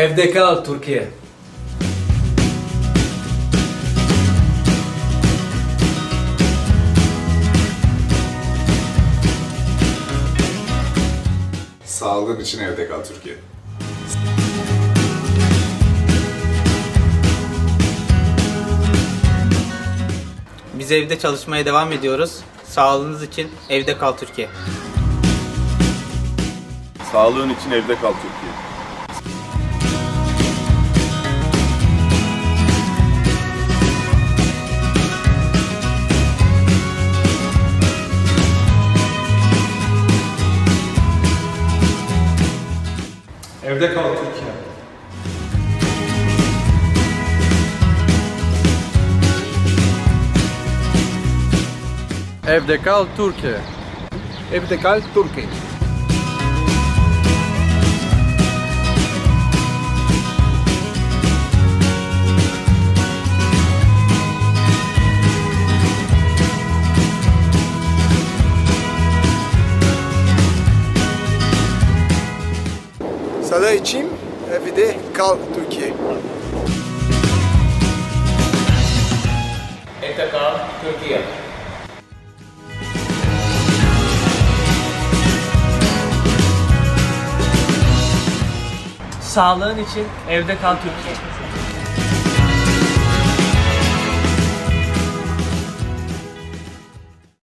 Evde kal Türkiye. Sağlığın için evde kal Türkiye. Biz evde çalışmaya devam ediyoruz. Sağlığınız için evde kal Türkiye. Sağlığın için evde kal Türkiye. Evde kal Türkiye. Evde kal Türkiye. Evde kal Türkiye. Sana içim, evde kal Türkiye. Evde kal Türkiye. Sağlığın için evde kal Türkiye.